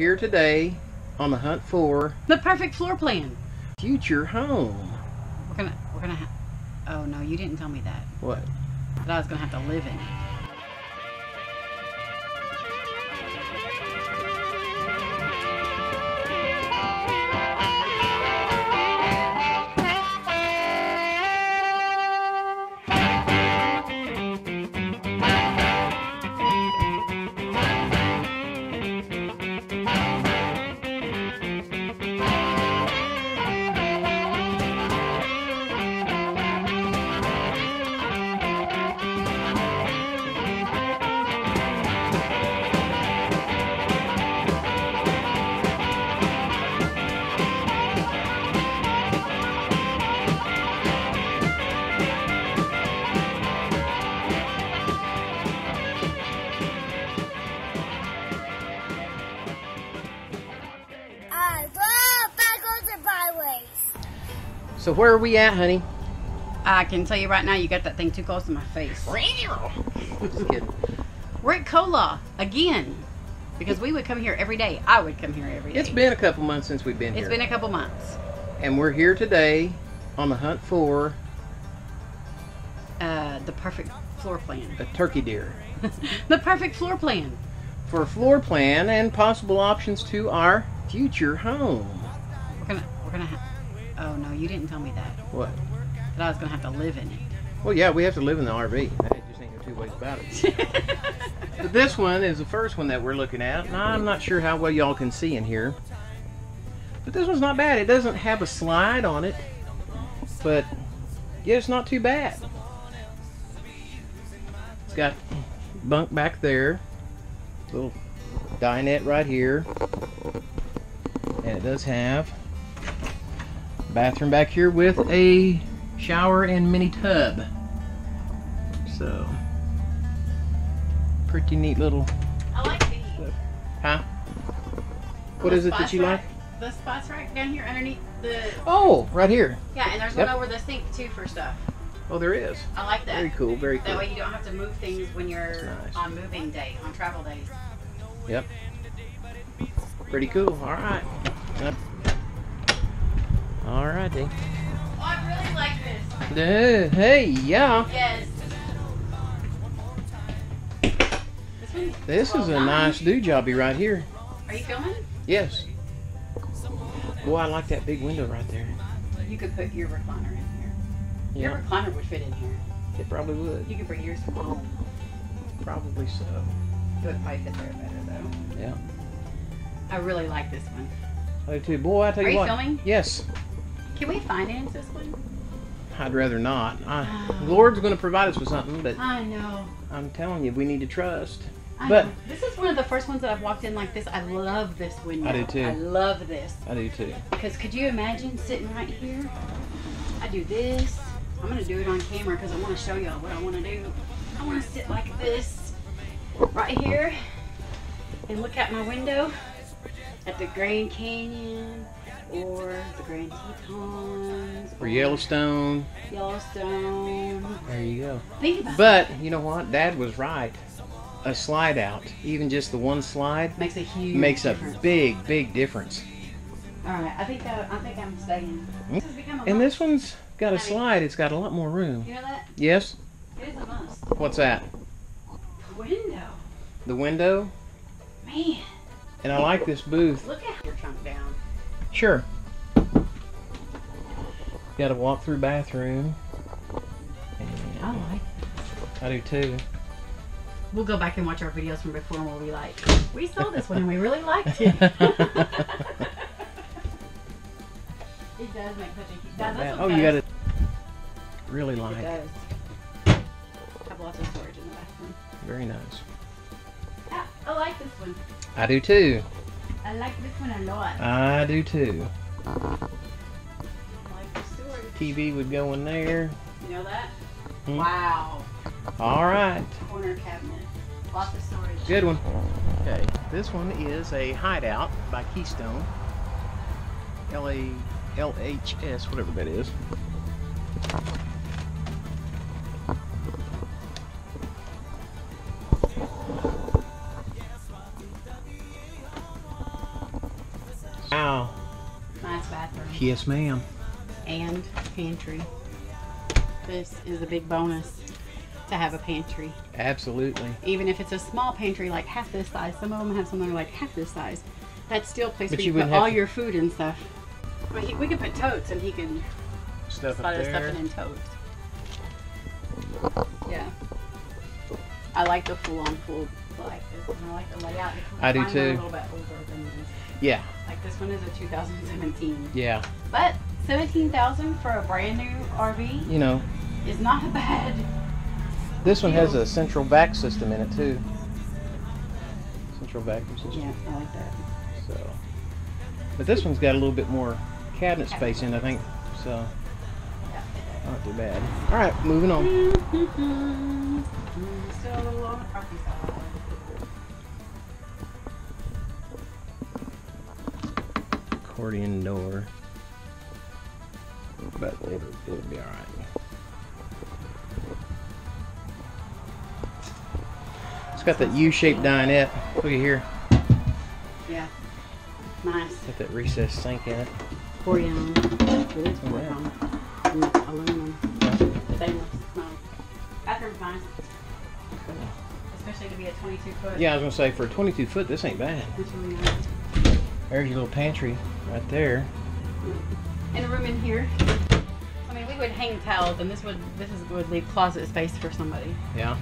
here today on the hunt for the perfect floor plan. Future home. We're gonna have, oh no, you didn't tell me that. What? That I was gonna have to live in it. So where are we at, honey? I can tell you right now, you got that thing too close to my face. Just kidding. We're at CoLaw again, because we would come here every day. I would come here every day. It's been a couple months since we've been here. It's been a couple months. And we're here today on the hunt for... the perfect floor plan. A turkey deer. The perfect floor plan. For a floor plan and possible options to our future home. We're gonna have... Oh no, you didn't tell me that. What? That I was gonna have to live in it. Well, yeah, we have to live in the RV. That just ain't no two ways about it. But this one is the first one that we're looking at. And I'm not sure how well y'all can see in here, but this one's not bad. It doesn't have a slide on it, but yeah, it's not too bad. It's got bunk back there, little dinette right here, and it does have bathroom back here with a shower and mini tub. So pretty neat little. I like these. Huh? What is it that you like? The spots right down here underneath the. Oh, right here. Yeah, and there's one over the sink too for stuff. Oh, there is. I like that. Very cool. Very cool. That way you don't have to move things when you're on moving day, on travel days. Yep. Pretty cool. All right. Alrighty. Oh, I really like this. Hey, yeah. Yes. This is a nice do-jobby right here. Are you filming? Yes. Boy, I like that big window right there. You could put your recliner in here. Yeah. Your recliner would fit in here. It probably would. You could bring yours from home. Probably so. It would probably fit there better, though. Yeah. I really like this one. I do too. Boy, I tell you what. Are you filming? Yes. Can we finance this one? I'd rather not. The Lord's going to provide us with something, but I know. I'm telling you, we need to trust. I know. This is one of the first ones that I've walked in like this. I love this window. I do too. I love this. I do too. Because could you imagine sitting right here? I do this. I'm going to do it on camera because I want to show y'all what I want to do. I want to sit like this right here and look out my window at the Grand Canyon. Or the Grand Tetons. Or Yellowstone. There you go. Think about it. You know what? Dad was right. A slide out, even just the one slide, makes a huge difference. Big, big difference. Alright, I think I'm staying. And this one's got a slide, it's got a lot more room. You know that? Yes. It is a must. What's that? The window. The window? Man. And I like this booth. Look at your trunk down. Sure. Got a walk-through bathroom. And I like that. I do too. We'll go back and watch our videos from before and we'll be like, we saw this one and we really liked it. It does make such a huge difference. Oh, you got it. Really like it. It does. Have lots of storage in the bathroom. Very nice. I like this one. I do too. I like this one a lot. I do too. I like the storage. TV would go in there. You know that? Hmm. Wow. All right. Corner cabinet. Lots of storage. Good one. Okay. This one is a Hideout by Keystone. LHS, whatever that is. Wow. Nice bathroom. Yes, ma'am. And pantry. This is a big bonus to have a pantry. Absolutely. Even if it's a small pantry, like half this size. Some of them have something like half this size. That's still a place where you put all your food and stuff. Well, we can put totes, and he can start stuffing in totes. Yeah. I like the full-on full like this, and I like the layout. I do too. A little bit older than this. Yeah. Like this one is a 2017. Yeah. But 17,000 for a brand new RV. You know. Is not a bad. This one has a central vac system in it too. Central vacuum system. Yeah, I like that. So, but this one's got a little bit more cabinet space in, I think. So, yeah, not too bad. All right, moving on. Still a little on the property side. Accordion door, but it'll be all right. It's got that U-shaped dinette. Look at here. Yeah. Nice. Got that recessed sink in it. Accordion. Aluminum. Stainless. Bathroom's nice. Especially to be a 22-foot. Yeah, I was gonna say for a 22-foot, this ain't bad. That's really nice. There's your little pantry right there. And a room in here. I mean, we would hang towels, and this would leave closet space for somebody. Yeah.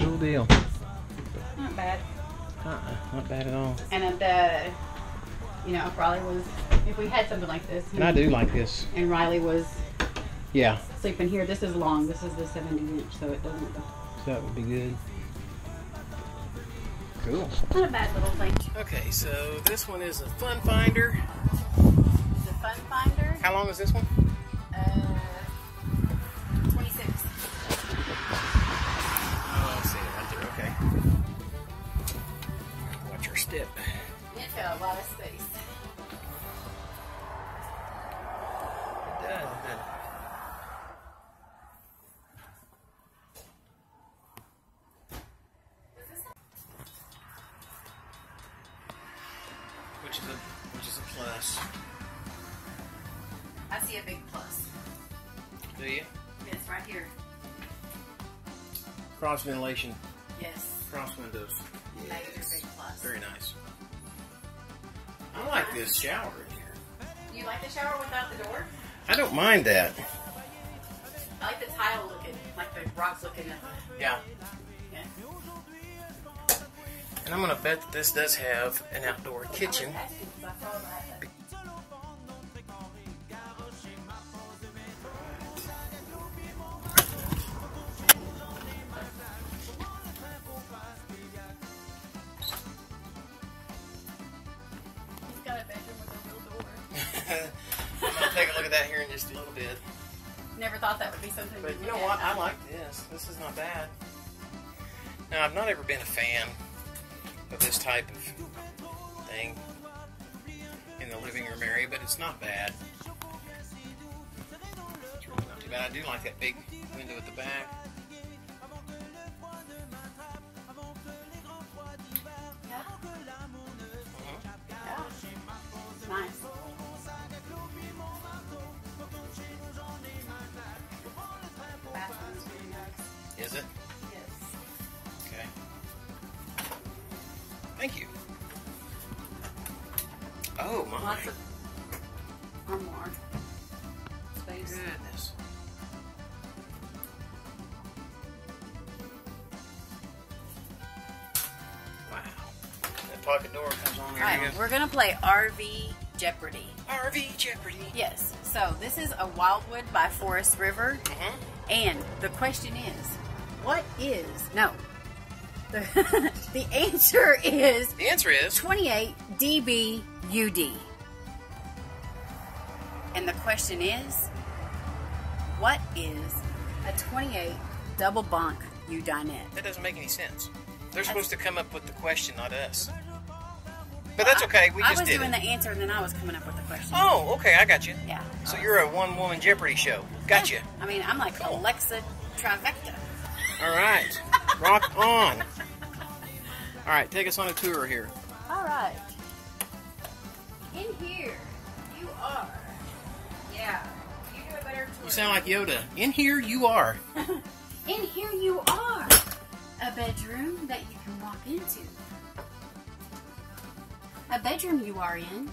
Cool deal. Not bad. Not bad at all. And you know, if Riley was, if we had something like this. And I do like this. And Riley was. Yeah. Sleeping here. This is long. This is the 70-inch, so it doesn't. So that would be good. Cool. Not a bad little thing. Okay, so this one is a Fun Finder. The Fun Finder. How long is this one? 26. Oh, I see it right there. Okay. Watch your step. It's got a lot of space. It does, doesn't it? Which is a plus. I see a big plus. Do you? Yes, right here. Cross ventilation. Yes. Cross windows. Yes. That is a big plus. Very nice. I like this shower in here. You like the shower without the door? I don't mind that. I like the tile looking, like the rocks looking at it. Yeah. Yeah. And I'm going to bet that this does have an outdoor kitchen. It's got a bedroom with a real door. I'm going to take a look at that here in just a little bit. Never thought that would be something. But you know what? I like this. This is not bad. Now, I've not ever been a fan of this type of thing in the living room area, but it's not bad. It's really not too bad. I do like that big window at the back. Yeah. Yeah. Nice. The bathroom's pretty nice. Is it? Thank you. Oh my. Lots of armoire space. Goodness. Wow. That pocket door comes on there. All right, we're gonna play RV Jeopardy. RV Jeopardy. Yes. So this is a Wildwood by Forest River, and the question is, what is the answer is 28 dBUD. And the question is, what is a 28 double bunk dinette? That doesn't make any sense. They're supposed to come up with the question, not us. But that's okay. We just did. I was doing the answer, and then I was coming up with the question. Oh, okay. I got you. Yeah. So you're a one-woman Jeopardy show. Got you. I mean, I'm like Alexa Trivecta. All right. Rock on. All right, take us on a tour here. All right. In here, you are. Yeah, you do a better tour. You sound like Yoda. In here, you are. In here, you are. A bedroom that you can walk into. A bedroom you are in.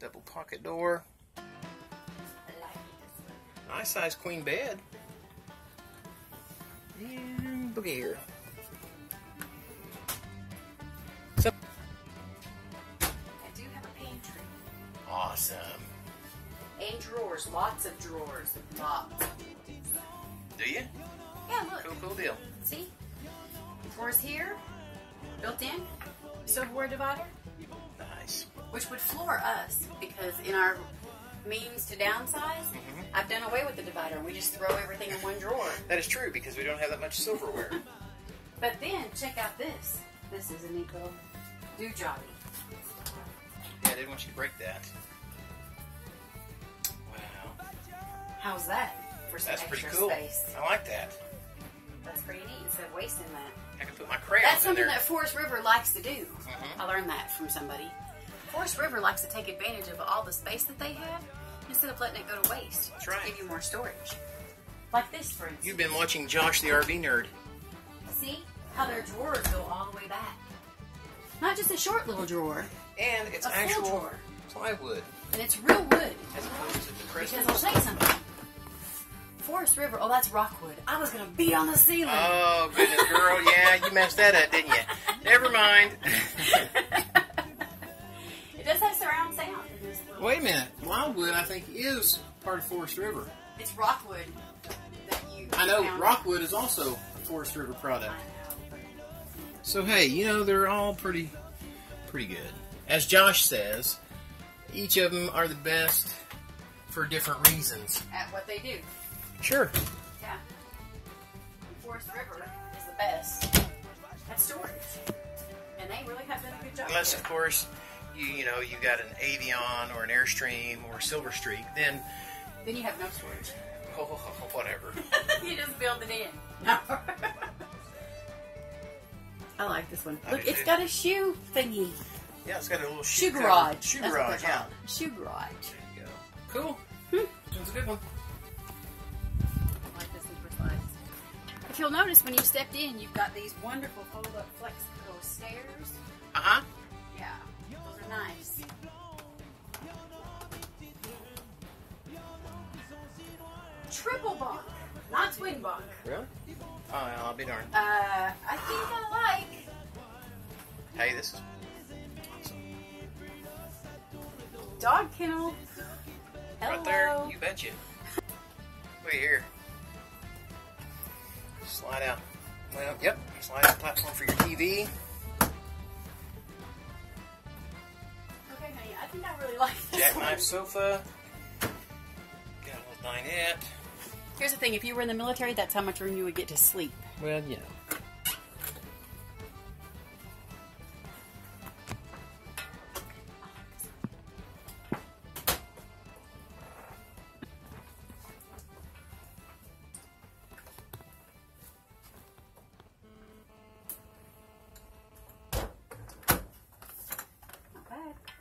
Double pocket door. I like this one. Nice size queen bed. And look here. So I do have a pantry. Awesome. And drawers, lots of drawers. Lots. Do you? Yeah, look. Cool deal. See? Drawers here, built in, silverware divider. Nice. Which would floor us, because in our means to downsize, I've done away with the divider. We just throw everything in one drawer. That is true, because we don't have that much silverware. But then, check out this. This is a neat little do-jobby. Yeah, I didn't want you to break that. Wow. How's that for some extra space? That's pretty cool. I like that. That's pretty neat, instead of wasting that. I can put my crayons in there. That's something that Forest River likes to do. I learned that from somebody. Forest River likes to take advantage of all the space that they have instead of letting it go to waste. That's right. To give you more storage. Like this, for instance. You've been watching Josh the RV Nerd. See how their drawers go all the way back. Not just a short little drawer. And it's actual plywood. And it's real wood. As opposed to the crystal. Because I'll say something. Forest River, oh, that's Rockwood. I was going to be on the ceiling. Oh, goodness, girl, yeah, you messed that up, didn't you? Never mind. It does have surround sound. Wait a minute. Wildwood, I think, is part of Forest River. It's Rockwood that you I know, found. Rockwood is also a Forest River product. I know. So, hey, you know, they're all pretty good. As Josh says, each of them are the best for different reasons. At what they do. Sure. Yeah. Forest River is the best at storage. And they really have done a good job. Unless, of course, you know, you got an Avion or an Airstream or a Silver Streak, then you have no storage. Oh, whatever. You just build it in. No. I like this one. Look, it's got a shoe thingy. Yeah, it's got a little shoe garage. Shoe garage. Yeah. Shoe garage. There you go. Cool. This one's a good one. If you'll notice, when you stepped in, you've got these wonderful fold-up Flexico stairs. Uh-huh. Yeah, those are nice. Triple bonk, not twin bonk. Really? Oh, I'll be darned. I think I like... Hey, this is awesome. Dog kennel. Hello. Right there, you betcha. Look at here. Slide out. Well, yep. Slide out platform for your TV. Okay, honey. I think I really like this. Jackknife sofa. Got a little dinette. Here's the thing: if you were in the military, that's how much room you would get to sleep. Well, yeah.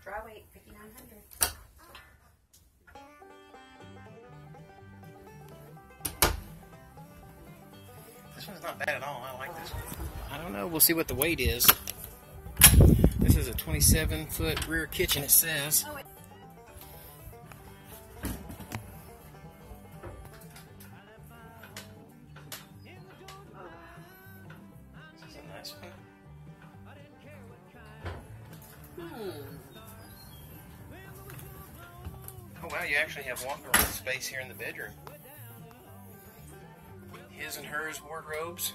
Dry weight, 5,900. This one's not bad at all. I like this one. I don't know. We'll see what the weight is. This is a 27-foot rear kitchen, it says. Oh, this is a nice one. Oh, wow, you actually have walking around space here in the bedroom. His and hers wardrobes.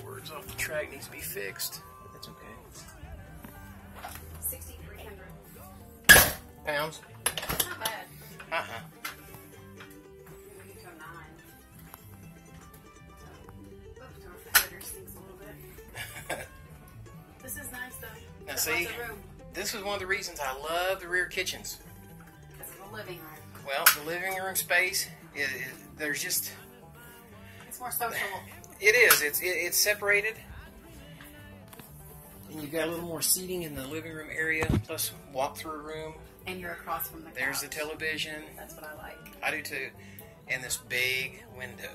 Doors off the track needs to be fixed. But that's okay. 6,300 pounds. That's not bad. Uh-huh. Now see, this is one of the reasons I love the rear kitchens. Because of the living room. Well, the living room space There's just... It's more social. It is. It's separated. And you've got a little more seating in the living room area, plus walk-through room. And you're across from the couch. There's the television. That's what I like. I do too. And this big window.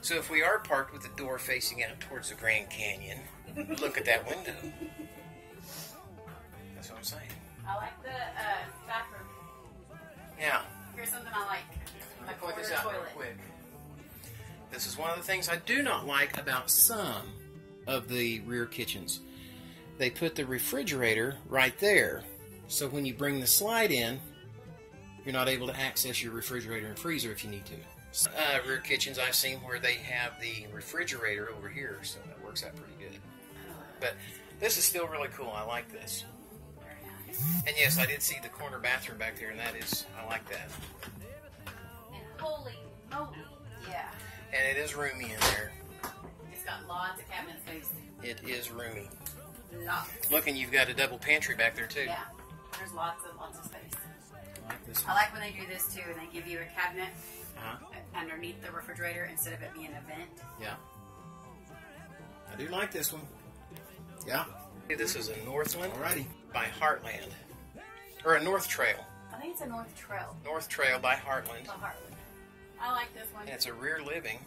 So if we are parked with the door facing out towards the Grand Canyon, look at that window. That's what I'm saying. I like the bathroom. Yeah. Here's something I like. I'm going to point this out real quick. This is one of the things I do not like about some of the rear kitchens. They put the refrigerator right there, so when you bring the slide in, you're not able to access your refrigerator and freezer if you need to. Rear kitchens I've seen where they have the refrigerator over here, so that works out pretty good. But this is still really cool. I like this. Very nice. And yes, I did see the corner bathroom back there, and that is, I like that. And holy moly, yeah. And it is roomy in there. It's got lots of cabinet space. It is roomy. Lots. Look, and you've got a double pantry back there, too. Yeah, there's lots of space. I like this one. I like when they do this, too, and they give you a cabinet underneath the refrigerator instead of it being a vent. Yeah. I do like this one. Yeah. This is a Northland by Heartland. Or a North Trail. I think it's a North Trail. North Trail by Heartland. By Heartland. I like this one. And it's a rear living.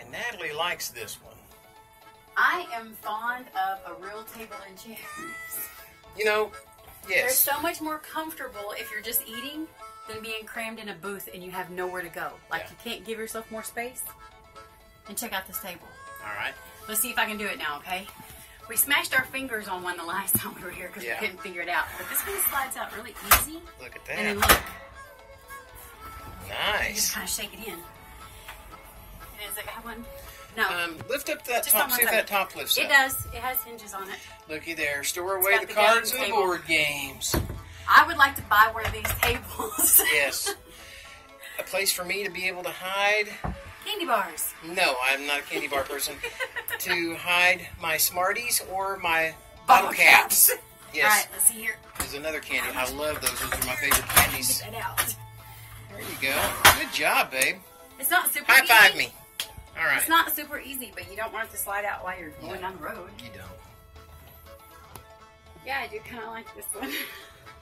And Natalie likes this one. I am fond of a real table and chairs. You know, yes. They're so much more comfortable if you're just eating than being crammed in a booth and you have nowhere to go. Like, yeah. You can't give yourself more space. And check out this table. All right. Let's see if I can do it now, okay? We smashed our fingers on one the last time we were here because we couldn't figure it out. But this one slides out really easy. Look at that. And then look. Nice. You just kind of shake it in. And does it have one? No. Lift up that top. See if that top lifts up. It does. It has hinges on it. Looky there. Store away the cards and the board games. I would like to buy one of these tables. Yes. A place for me to be able to hide. Candy bars. No, I'm not a candy bar person. To hide my Smarties or my bottle caps. Yes. All right, let's see here. There's another candy. I love those. Those are my favorite candies. Get that out. There you go. Good job, babe. It's not super easy. High five me. All right. It's not super easy, but you don't want it to slide out while you're going down the road. You don't. Yeah, I do kind of like this one.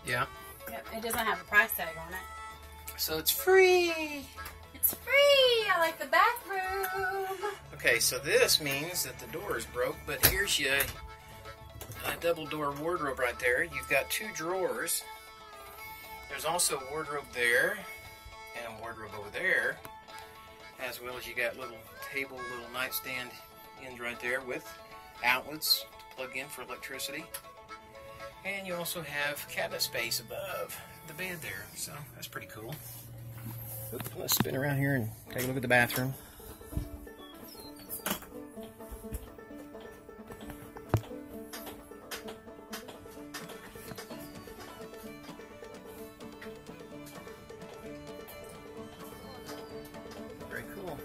Yeah. Yep, it doesn't have a price tag on it. So it's free. It's free! I like the bathroom! Okay, so this means that the door is broke, but here's your double door wardrobe right there. You've got two drawers. There's also a wardrobe there, and a wardrobe over there, as well as you got little table, little nightstand ends right there with outlets to plug in for electricity. And you also have cabinet space above the bed there, so that's pretty cool. Let's spin around here and take a look at the bathroom. Very cool.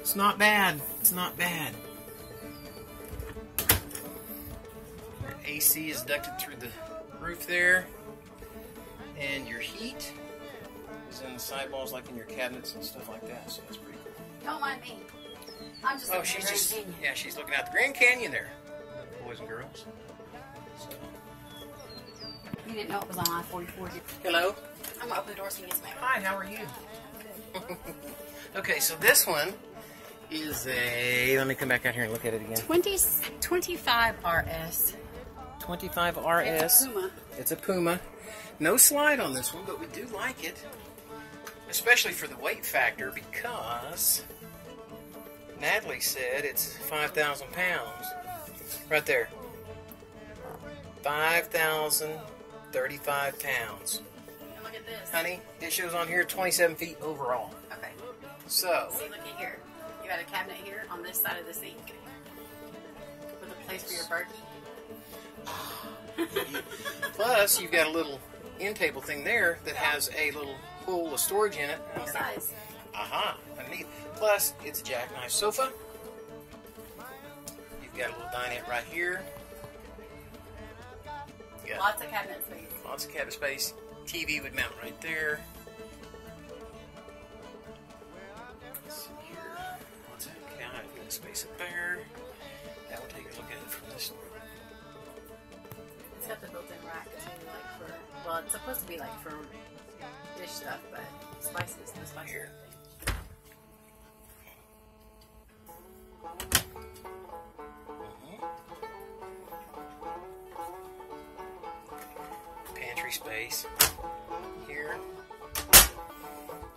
It's not bad. It's not bad. Your AC is ducted through the roof there. And your heat in the sidewalls, like in your cabinets and stuff like that, so that's pretty cool. Don't mind me. I'm just looking at the Grand Canyon. Yeah, she's looking out the Grand Canyon there, boys and girls. So. You didn't know it was on I-44. Hello? I'm going to open the door so you can smell it. Hi, how are you? Good. Okay, so this one is a... Let me come back out here and look at it again. 25RS. 25RS. It's a Puma. It's a Puma. No slide on this one, but we do like it. Especially for the weight factor, because Natalie said it's 5,000 pounds. Right there. 5,035 pounds. And look at this. Honey, it shows on here 27 feet overall. Okay. So. See, look at here. You got a cabinet here on this side of the sink. With a place for your Berkey. Plus, you've got a little end table thing there that has a little pool of storage in it. Size. Aha, underneath. Plus, it's a jackknife sofa. You've got a little dinette right here. got lots of cabinet space. Lots of cabinet space. TV would mount right there. Let's see here. Lots of cabinet space up there. That will take a look at it from this one. It's got the built-in rack too, like for, well, it's supposed to be like for dish stuff, but spices, no spices. Here. Pantry space here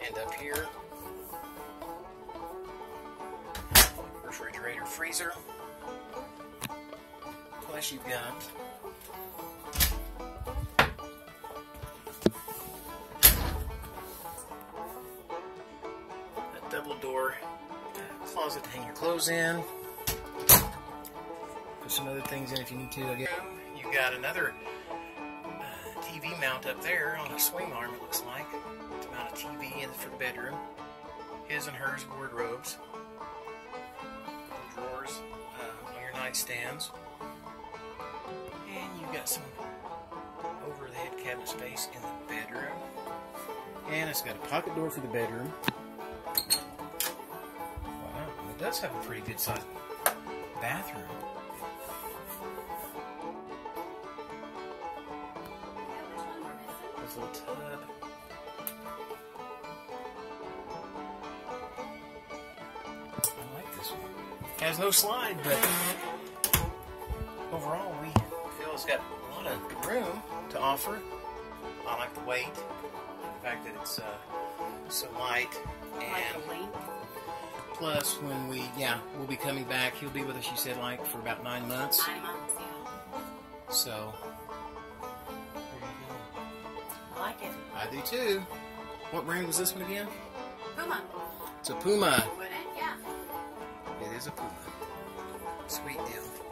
and up here. Refrigerator, freezer. Plus you've got a double door closet to hang your clothes in. Put some other things in if you need to. You've got another TV mount up there on a swing arm, it looks like, to mount a TV in for the bedroom. His and hers wardrobes, drawers on your nightstands, and you've got some over-the-head cabinet space in the bedroom. And it's got a pocket door for the bedroom. Wow, it does have a pretty good-sized bathroom. Little tub. I like this one. It has no slide, but overall we feel it's got a lot of room to offer. I like the weight, the fact that it's so light, and plus when we we'll be coming back. He'll be with us. You said like for about 9 months. 9 months, yeah. So. I do too. What brand was this one again? Puma. It's a Puma. It is a Puma. Sweet deal.